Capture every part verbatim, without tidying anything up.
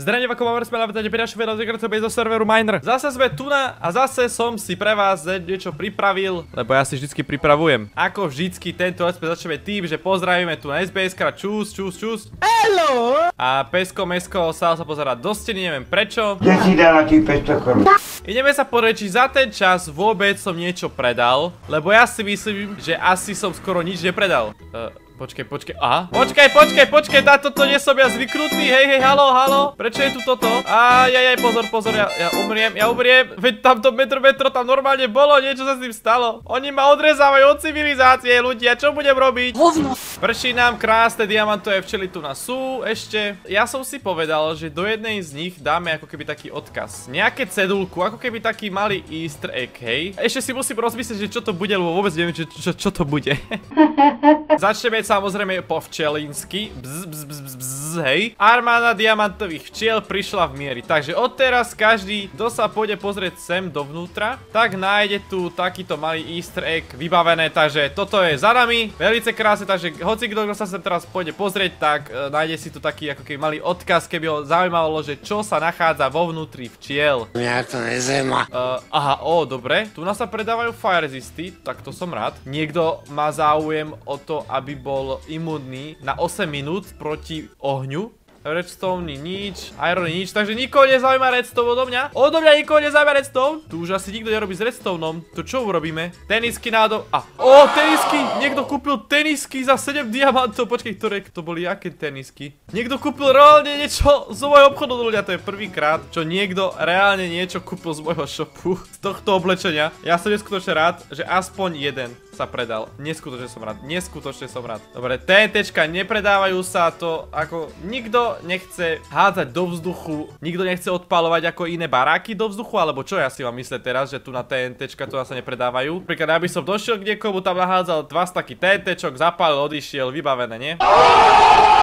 Zdravím, ako vám rozprávam, vítajte pri našom videu zo serveru Miner. Zase sme tu na a zase som si pre vás niečo pripravil, lebo ja si vždycky pripravujem. Ako vždycky tento odspäť začneme tým, že pozdravíme tu na es bé es ka, čus, čus, čus. Hello! A Pesko Mesko sa pozerať do steny, neviem prečo. Ja si dala tých päťsto korún. Ideme sa porečiť, za ten čas vôbec som niečo predal, lebo ja si myslím, že asi som skoro nič nepredal. Uh, Počkej, počkej, aha. Počkej, počkej, počkej, na toto nie som ja zvyknutý, hej, hej, halo, halo. Prečo je tu toto? Aj, aj, aj, pozor, pozor, ja, ja umriem, ja umriem. Veď tamto metro, metro, tam normálne bolo, niečo sa s tým stalo. Oni ma odrezávajú od civilizácie, ľudia, čo budem robiť? Hovno. Prší nám krásne diamantové včely tu na sú, ešte. Ja som si povedal, že do jednej z nich dáme ako keby taký odkaz. Nejaké cedulku, ako keby taký malý easter egg, hej. Ešte si musím rozmyslieť, že čo to bude, lebo vôbec neviem, čo, čo, čo to bude. Začneme samozrejme po včelínsky. Bzz, bzz, bzz, bzz, bzz, hej. Armáda diamantových včiel prišla v miery. Takže odteraz každý, kto sa pôjde pozrieť sem dovnútra, tak nájde tu takýto malý easter egg vybavené. Takže toto je za nami. Velice krásne, takže hoci kto, kto sa sem teraz pôjde pozrieť, tak e, nájde si tu taký ako keby malý odkaz, keby ho zaujímalo, že čo sa nachádza vo vnútri včiel. Mňa to nezaujíma. E, aha, ó, dobre. Tu nás sa predávajú fire resisty, tak to som rád. Niekto má záujem o to, aby bol imunný na osem minút proti ohňu. Redstone nič, iron nič, takže nikoho nezaujíma redstone odo mňa. Odo mňa nikoho nezaujíma redstone. Tu už asi nikto nerobí s redstoneom. To čo urobíme? Tenisky nádom. A, ó, tenisky! Niekto kúpil tenisky za sedem diamantov. Počkej, ktoré to boli aké tenisky? Niekto kúpil reálne niečo z môjho obchodu, ľudia. To je prvýkrát, čo niekto reálne niečo kúpil z môjho shopu. Z tohto oblečenia. Ja som neskutočne rád, že aspoň jeden sa predal. Neskutočne som rád. Neskutočne som rád. Dobre, TNTčka nepredávajú sa, to ako nikto nechce hádzať do vzduchu, nikto nechce odpalovať ako iné baráky do vzduchu, alebo čo ja si vám myslím teraz, že tu na TNTčka to sa nepredávajú. Napríklad, aby som došiel k niekomu, tam nahádzal dva staky TNTčok, zapálil, odišiel, vybavené, nie?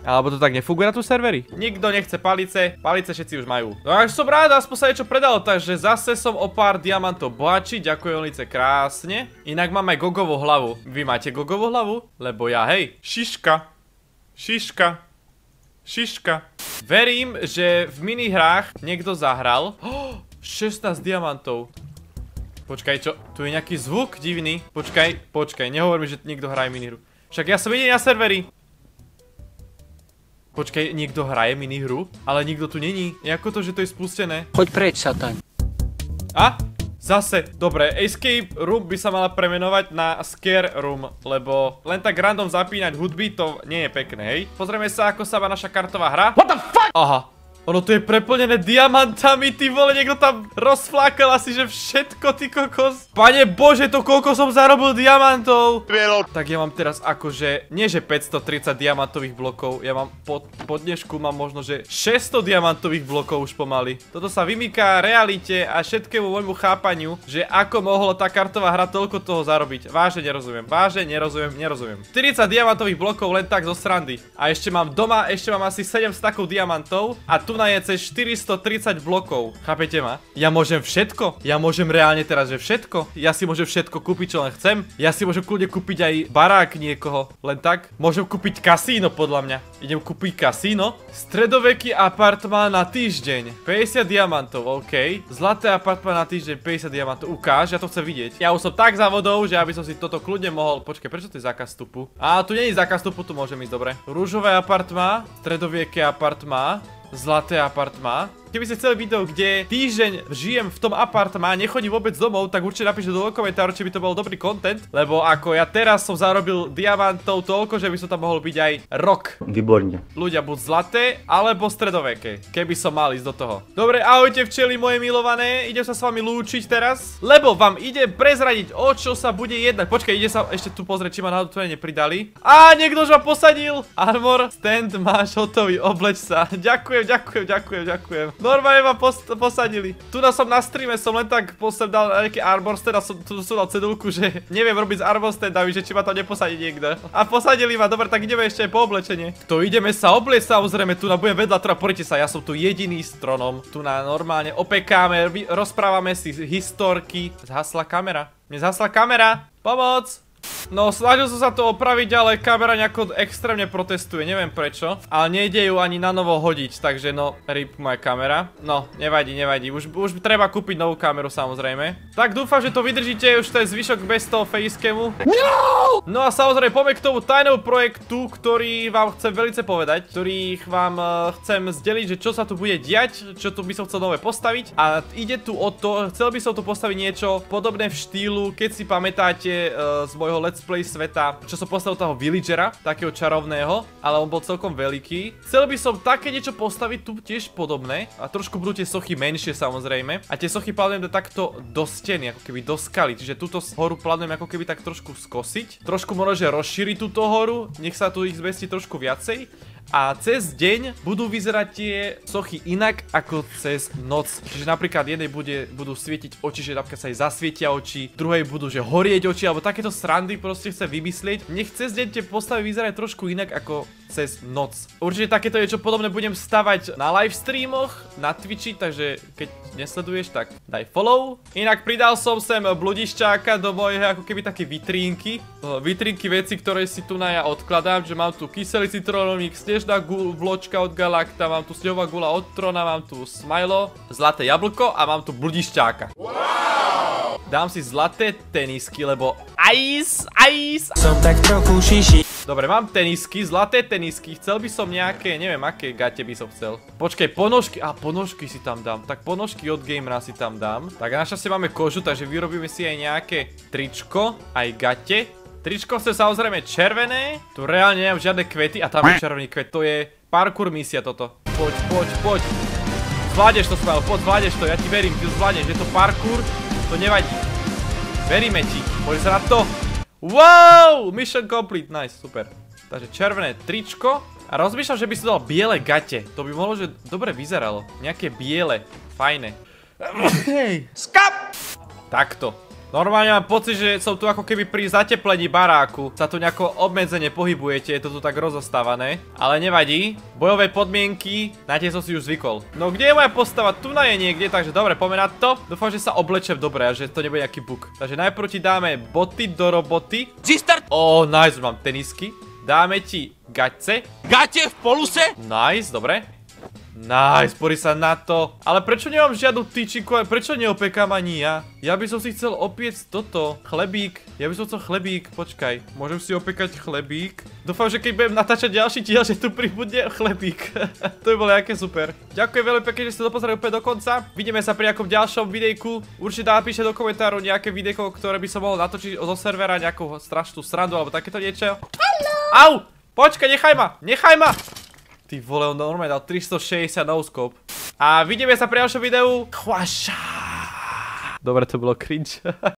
Alebo to tak nefunguje na tú servery? Nikto nechce palice, palice všetci už majú. No až som rád, aspoň sa niečo predalo, takže zase som o pár diamantov bohatší, ďakujem lice krásne. Inak mám aj gogovú hlavu. Vy máte gogovú hlavu? Lebo ja, hej, šiška, šiška. Šiška. Verím, že v minihrách niekto zahral. Oh, šestnásť diamantov. Počkaj, čo? Tu je nejaký zvuk divný. Počkaj, počkaj, nehovor mi, že niekto hraje minihru. Však ja som jediný na serveri. Počkaj, niekto hraje minihru? Ale nikto tu není. Jako to, že to je spustené? Choď preč, satan. A? Zase, dobre, escape room by sa mala premenovať na scare room, lebo len tak random zapínať hudby, to nie je pekné, hej? Pozrieme sa, ako sa má naša kartová hra. What the fuck? Aha, ono tu je preplnené diamantami, ty vole, niekto tam rozflákal asi, že všetko, ty kokos. Pane bože, to koľko som zarobil diamantov. Tak ja mám teraz akože, nie že päťstotridsať diamantových blokov, ja mám po, po dnešku mám možno, že šesťsto diamantových blokov už pomaly. Toto sa vymýka realite a všetkému môjmu chápaniu, že ako mohlo tá kartová hra toľko toho zarobiť. Vážne nerozumiem, vážne nerozumiem, nerozumiem. štyridsať diamantových blokov len tak zo srandy. A ešte mám doma, ešte mám asi sedem stakov diamantov a tu na je cez štyristotridsať blokov. Chápete ma? Ja môžem všetko. Ja môžem reálne teraz, že všetko. Ja si môžem všetko kúpiť, čo len chcem. Ja si môžem kľudne kúpiť aj barák niekoho. Len tak. Môžem kúpiť kasíno, podľa mňa. Idem kúpiť kasíno. Stredoveký apartmán na týždeň. päťdesiat diamantov, OK. Zlaté apartmán na týždeň, päťdesiat diamantov. Ukáž, ja to chcem vidieť. Ja už som tak za vodou, že aby som si toto kľudne mohol. Počkaj, prečo to je zákaz vstupu? Á, tu nie je zákaz vstupu, tu môžem ísť, dobre. Rúžové apartmá, stredoveké apartmá. Zlaté apartmá. Keby ste chceli video, kde týždeň žijem v tom apartmá, nechodím vôbec domov, tak určite napíšte do komentáru, či by to bol dobrý content, lebo ako ja teraz som zarobil diamantov toľko, že by som tam mohol byť aj rok. Výborne. Ľudia, buď zlaté, alebo stredoveké, keby som mal ísť do toho. Dobre, ahojte včeli moje milované, idem sa s vami lúčiť teraz, lebo vám idem prezradiť, o čo sa bude jednať. Počkaj, ide sa ešte tu pozrieť, či ma náhodou tu nepridali. Á, niekto už ma posadil. Armor, stand máš hotový, obleč sa. Ďakujem, ďakujem, ďakujem, ďakujem. Normálne ma pos posadili. Tu na som na streame, som len tak posem dal nejaký armor stand a som tu som dal cedulku, že neviem robiť s armor standami, že či ma tam neposadí niekto. A posadili ma, dobre, tak ideme ešte aj po oblečenie. To ideme sa obliec, samozrejme, tu na budem vedľa, teda porite sa, ja som tu jediný s tronom. Tu na normálne opekáme, rozprávame si historky. Zhasla kamera, mne zhasla kamera, pomoc! No, snažil som sa to opraviť, ale kamera nejako extrémne protestuje, neviem prečo. Ale nejde ju ani na novo hodiť, takže no, rip moja kamera. No, nevadí, nevadí, už, už treba kúpiť novú kameru samozrejme. Tak dúfam, že to vydržíte, už to je zvyšok bez toho facecamu. No! No a samozrejme poďme k tomu tajnému projektu, ktorý vám chcem veľmi povedať, ktorých vám uh, chcem zdeliť, že čo sa tu bude diať, čo tu by som chcel nové postaviť. A ide tu o to, chcel by som tu postaviť niečo podobné v štýlu, keď si pamätáte uh, z môjho Let's Play sveta, čo som postavil toho villagera, takého čarovného, ale on bol celkom veľký. Chcel by som také niečo postaviť tu tiež podobné a trošku budú tie sochy menšie samozrejme a tie sochy plánujem do takto do steny, ako keby do skaly, čiže túto horu plánujem ako keby tak trošku skosiť, trošku možno, že rozšíriť túto horu, nech sa tu ich zmestí trošku viacej. A cez deň budú vyzerať tie sochy inak ako cez noc. Čiže napríklad jednej bude, budú svietiť oči, že napríklad sa aj zasvietia oči, druhej budú, že horieť oči, alebo takéto srandy proste chce vymyslieť. Nech cez deň tie postavy vyzerajú trošku inak ako cez noc. Určite takéto niečo podobné budem stavať na live streamoch, na Twitchi, takže keď nesleduješ, tak daj follow. Inak pridal som sem bludišťáka do mojej ako keby také vitrínky. Vitrínky veci, ktoré si tu na ja odkladám, že mám tu kyselý citrónovník, snežná vločka od Galakta, mám tu snehová gula od Trona, mám tu Smilo, zlaté jablko a mám tu bludišťáka. Wow! Dám si zlaté tenisky, lebo ice, ice. Som tak trochu šiši. Dobre, mám tenisky, zlaté tenisky, chcel by som nejaké, neviem aké gate by som chcel. Počkej, ponožky, a ponožky si tam dám, tak ponožky od Gamera si tam dám. Tak našťastie máme kožu, takže vyrobíme si aj nejaké tričko, aj gate. Tričko sú samozrejme červené, tu reálne nemám žiadne kvety a tam je červený kvet, to je parkour misia toto. Poď, poď, poď. Zvládneš to, Smile, poď, zvládneš to, ja ti verím, ty zvládneš, je to parkour, to nevadí. Veríme ti, poď sa na to. Wow, mission complete, nice, super. Takže červené tričko a rozmýšľam, že by si dal biele gate, to by mohlo, že dobre vyzeralo, nejaké biele, fajné. Hej, skap! Takto. Normálne mám pocit, že som tu ako keby pri zateplení baráku. Sa tu nejako obmedzene pohybujete, je to tu tak rozostávané. Ale nevadí, bojové podmienky, na tie som si už zvykol. No kde je moja postava? Tu na je niekde, takže dobre, poďme na to. Dúfam, že sa oblečem dobre a že to nebude nejaký bug. Takže najprv ti dáme boty do roboty. G-start! Ó, nice, mám tenisky. Dáme ti gaťce. Gaťe v poluse? Nice, dobre. Nice, poď sa na to. Ale prečo nemám žiadnu tyčiku, prečo neopekám ani ja? Ja by som si chcel opiec toto, chlebík. Ja by som chcel chlebík, počkaj. Môžem si opekať chlebík. Dúfam, že keď budem natáčať ďalší diel, že tu pribudne chlebík. To by bolo nejaké super. Ďakujem veľmi pekne, že ste to pozerali úplne do konca. Vidíme sa pri nejakom ďalšom videjku. Určite napíšte do komentárov nejaké videjko, ktoré by som mohol natočiť zo servera, nejakú strašnú srandu alebo takéto niečo. Hello. Au! Počkaj, nechaj ma, nechaj ma. Ty vole, on normálne dal tristošesťdesiat no-scope. A vidíme sa pri ďalšom videu. Chváša. Dobre, to bolo cringe.